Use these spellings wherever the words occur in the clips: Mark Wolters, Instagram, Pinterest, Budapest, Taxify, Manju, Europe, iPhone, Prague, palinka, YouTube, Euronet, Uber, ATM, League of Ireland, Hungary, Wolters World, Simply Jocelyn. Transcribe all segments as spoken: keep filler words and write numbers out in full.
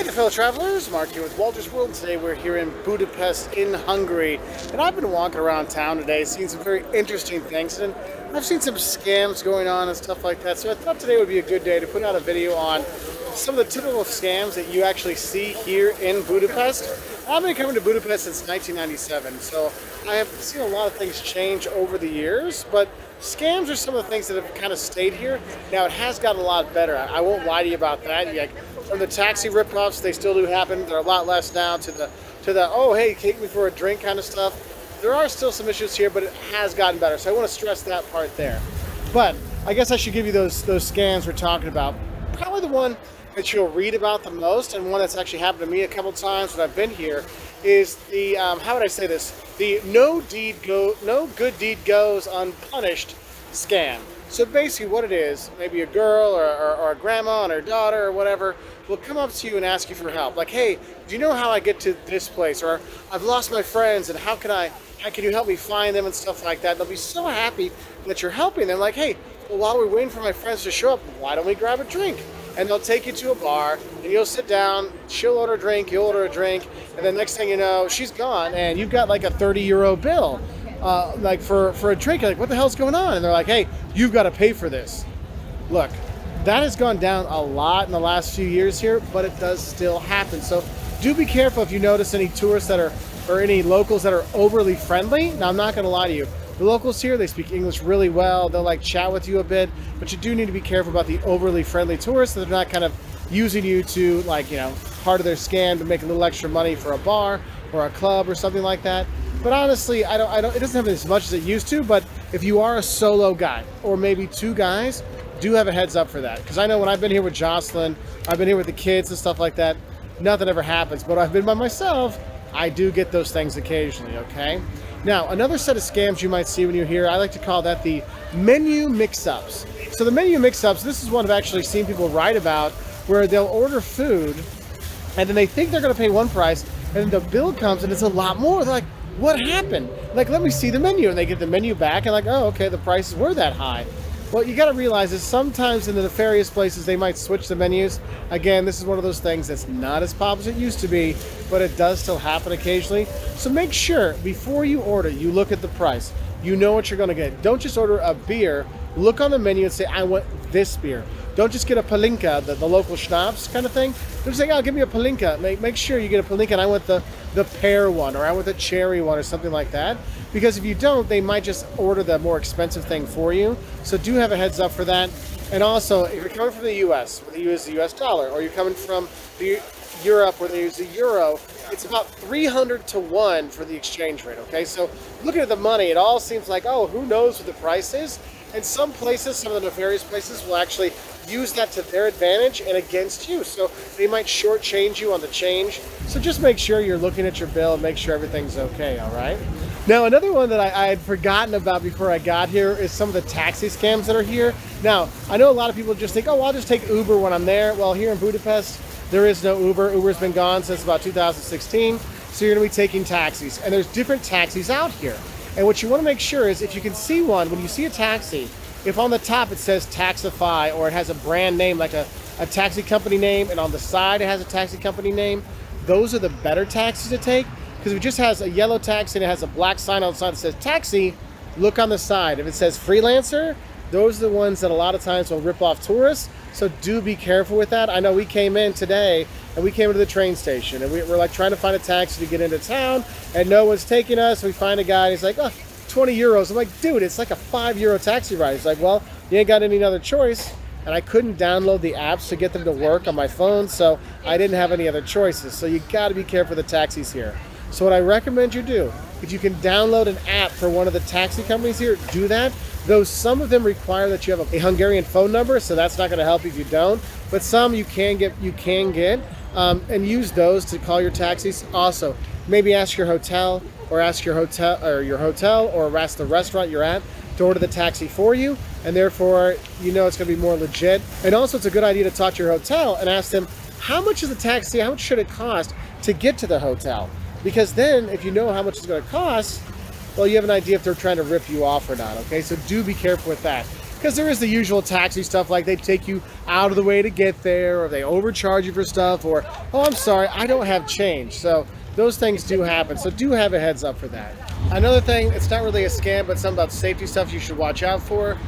Hey there, fellow travelers, Mark here with Wolters World. Today we're here in Budapest in Hungary, and I've been walking around town today, seeing some very interesting things, and I've seen some scams going on and stuff like that, so I thought today would be a good day to put out a video on some of the typical scams that you actually see here in Budapest. I've been coming to Budapest since nineteen ninety-seven, so I have seen a lot of things change over the years, but scams are some of the things that have kind of stayed here. Now, it has gotten a lot better. I won't lie to you about that. Like, from the taxi rip-offs, they still do happen. They're a lot less now, to the, to the oh, hey, take me for a drink kind of stuff. There are still some issues here, but it has gotten better, so I want to stress that part there. But I guess I should give you those, those scams we're talking about. Probably the one that you'll read about the most, and one that's actually happened to me a couple times when I've been here, is the um, how would I say this? The no deed go, no good deed goes unpunished scam. So basically, what it is, maybe a girl or, or, or a grandma and her daughter or whatever will come up to you and ask you for help. Like, hey, do you know how I get to this place? Or I've lost my friends, and how can I? How can you help me find them and stuff like that? They'll be so happy that you're helping them. Like, hey, well, while we're waiting for my friends to show up, why don't we grab a drink? And they'll take you to a bar, and you'll sit down, she'll order a drink, you'll order a drink, and then next thing you know, she's gone, and you've got like a thirty euro bill, uh, like for, for a drink. You're like, what the hell's going on? And they're like, hey, you've got to pay for this. Look, that has gone down a lot in the last few years here, but it does still happen. So do be careful if you notice any tourists that are, or any locals that are overly friendly. Now, I'm not going to lie to you. The locals here, they speak English really well. They'll like chat with you a bit, but you do need to be careful about the overly friendly tourists, so they're not kind of using you to, like, you know, part of their scam to make a little extra money for a bar or a club or something like that. But honestly, I don't, I don't, it doesn't happen as much as it used to, but if you are a solo guy or maybe two guys, do have a heads up for that. Because I know when I've been here with Jocelyn, I've been here with the kids and stuff like that, nothing ever happens. But I've been by myself, I do get those things occasionally, okay? Now, another set of scams you might see when you're here, I like to call that the menu mix-ups. So the menu mix-ups, this is one I've actually seen people write about, where they'll order food, and then they think they're gonna pay one price, and then the bill comes and it's a lot more. They're like, what happened? Like, let me see the menu. And they get the menu back, and like, oh, okay, the prices were that high. Well, you gotta realize is sometimes in the nefarious places, they might switch the menus. Again, this is one of those things that's not as popular as it used to be, but it does still happen occasionally. So make sure before you order, you look at the price. You know what you're gonna get. Don't just order a beer. Look on the menu and say, I want this beer. Don't just get a palinka, the, the local schnapps kind of thing. They're saying, oh, give me a palinka. Make, make sure you get a palinka, and I want the, the pear one, or I want the cherry one, or something like that. Because if you don't, they might just order the more expensive thing for you. So do have a heads up for that. And also, if you're coming from the U S, where they use the U S dollar, or you're coming from the Europe, where they use the euro, it's about three hundred to one for the exchange rate, okay? So looking at the money, it all seems like, oh, who knows what the price is? And some places, some of the nefarious places, will actually use that to their advantage and against you. So they might shortchange you on the change. So just make sure you're looking at your bill and make sure everything's okay, all right? Now, another one that I, I had forgotten about before I got here is some of the taxi scams that are here. Now, I know a lot of people just think, oh, I'll just take Uber when I'm there. Well, here in Budapest, there is no Uber. Uber's been gone since about two thousand sixteen. So you're gonna be taking taxis. And there's different taxis out here. And what you want to make sure is, if you can see one, when you see a taxi, if on the top it says Taxify, or it has a brand name, like a, a taxi company name, and on the side it has a taxi company name, those are the better taxis to take. Because if it just has a yellow taxi and it has a black sign on the side that says taxi, look on the side. If it says freelancer, those are the ones that a lot of times will rip off tourists. So do be careful with that. I know we came in today, and we came into the train station, and we were like trying to find a taxi to get into town, and no one's taking us. We find a guy, and he's like, oh, twenty euros. I'm like, dude, it's like a five euro taxi ride. He's like, well, you ain't got any other choice. And I couldn't download the apps to get them to work on my phone, so I didn't have any other choices. So you gotta be careful with the taxis here. So what I recommend you do, if you can download an app for one of the taxi companies here, do that. Though some of them require that you have a Hungarian phone number, so that's not going to help if you don't. But some you can get, you can get, um, and use those to call your taxis. Also, maybe ask your hotel, or ask your hotel, or your hotel, or ask the restaurant you're at to order the taxi for you, and therefore you know it's going to be more legit. And also, it's a good idea to talk to your hotel and ask them, how much is the taxi? How much should it cost to get to the hotel? Because then, if you know how much it's going to cost, well, you have an idea if they're trying to rip you off or not, okay? So do be careful with that. because there is the usual taxi stuff, like they take you out of the way to get there, or they overcharge you for stuff, or, oh, I'm sorry, I don't have change. So those things do happen, so do have a heads up for that. Another thing, it's not really a scam, but something about safety stuff you should watch out for.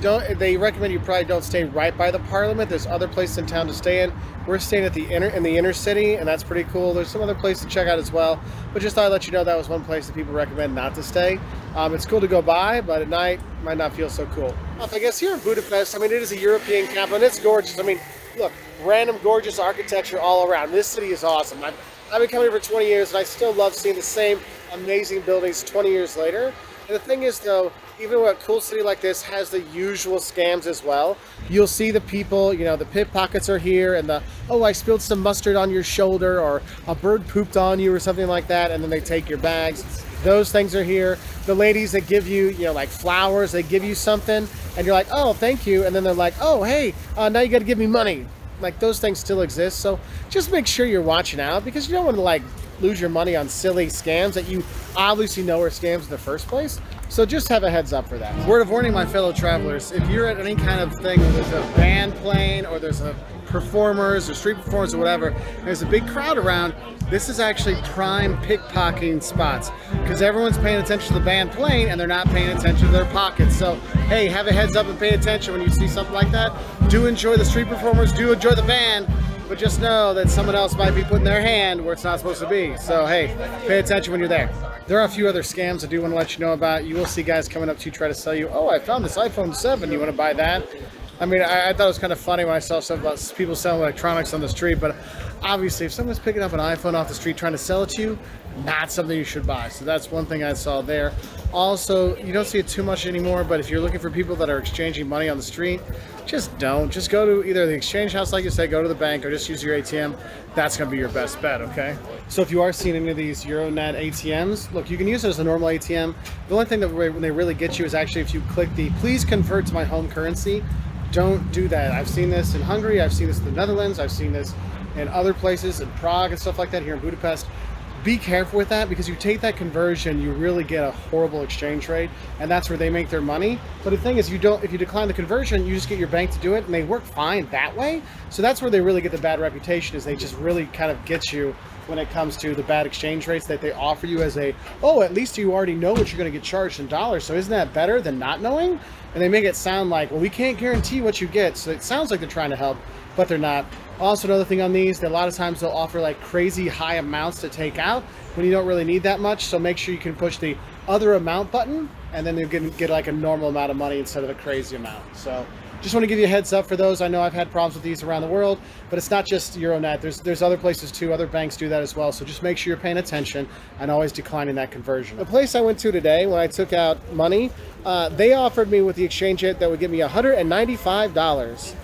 Don't, they recommend you probably don't stay right by the Parliament. There's other places in town to stay in. We're staying at the inner in the inner city, and that's pretty cool. There's some other places to check out as well, but just thought I'd let you know that was one place that people recommend not to stay. Um, it's cool to go by, but at night might not feel so cool. I guess here in Budapest, I mean, it is a European capital, and it's gorgeous. I mean, look, random gorgeous architecture all around. This city is awesome. I've, I've been coming here for twenty years, and I still love seeing the same amazing buildings twenty years later. And the thing is, though, even a cool city like this has the usual scams as well. You'll see the people, you know, the pickpockets are here, and the, oh, I spilled some mustard on your shoulder, or a bird pooped on you, or something like that, and then they take your bags. Those things are here. The ladies that give you, you know, like flowers, they give you something, and you're like, oh, thank you, and then they're like, oh, hey, uh, now you got to give me money. Like, those things still exist, so just make sure you're watching out, because you don't want to, like, lose your money on silly scams that you obviously know are scams in the first place. So just have a heads up for that. Word of warning, my fellow travelers, if you're at any kind of thing where there's a band playing, or there's a performers or street performers or whatever, and there's a big crowd around, this is actually prime pickpocketing spots, because everyone's paying attention to the band playing and they're not paying attention to their pockets. So hey, have a heads up and pay attention when you see something like that. Do enjoy the street performers, do enjoy the band, but just know that someone else might be putting their hand where it's not supposed to be. So hey, pay attention when you're there. There are a few other scams I do want to let you know about. You will see guys coming up to you, try to sell you, oh, I found this iPhone seven, you want to buy that? I mean, I, I thought it was kind of funny when I saw stuff about people selling electronics on the street, but obviously if someone's picking up an iPhone off the street trying to sell it to you, not something you should buy. So that's one thing I saw there. Also, you don't see it too much anymore, but if you're looking for people that are exchanging money on the street, just don't. Just go to either the exchange house, like you said, go to the bank, or just use your A T M. That's going to be your best bet, okay? So if you are seeing any of these Euronet A T Ms, look, you can use it as a normal A T M. The only thing that when they really get you is actually if you click the please convert to my home currency. Don't do that. I've seen this in Hungary, I've seen this in the Netherlands, I've seen this in other places, in Prague and stuff like that, here in Budapest. Be careful with that, because you take that conversion, you really get a horrible exchange rate, and that's where they make their money. But the thing is, you don't, if you decline the conversion, you just get your bank to do it, and they work fine that way. So that's where they really get the bad reputation, is they just really kind of get you when it comes to the bad exchange rates that they offer you as a, oh, at least you already know what you're going to get charged in dollars, so isn't that better than not knowing? And they make it sound like, well, we can't guarantee what you get, so it sounds like they're trying to help, but they're not. Also, another thing on these, that a lot of times they'll offer like crazy high amounts to take out when you don't really need that much, so make sure you can push the other amount button, and then you'll get, get like a normal amount of money instead of a crazy amount. So just want to give you a heads up for those. I know I've had problems with these around the world, but it's not just Euronet. There's there's other places too. Other banks do that as well. So just make sure you're paying attention and always declining that conversion. The place I went to today when I took out money, uh, they offered me with the exchange rate that would give me one hundred ninety-five dollars.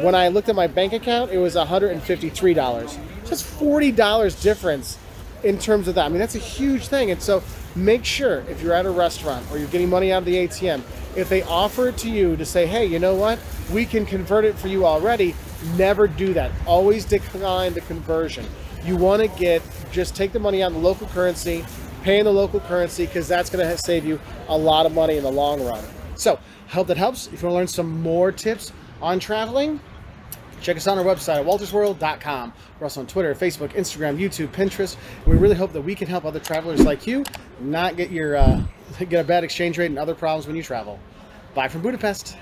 When I looked at my bank account, it was one hundred fifty-three dollars. Just forty dollars difference in terms of that. I mean, that's a huge thing. And so make sure if you're at a restaurant or you're getting money out of the A T M, if they offer it to you to say, hey, you know what, we can convert it for you already, never do that. Always decline the conversion. You want to get, just take the money out in the local currency, pay in the local currency, because that's going to save you a lot of money in the long run. So hope that helps. If you want to learn some more tips on traveling, check us out on our website at Wolters World dot com. We're also on Twitter, Facebook, Instagram, YouTube, Pinterest. We really hope that we can help other travelers like you not get your uh, get a bad exchange rate and other problems when you travel. Bye from Budapest.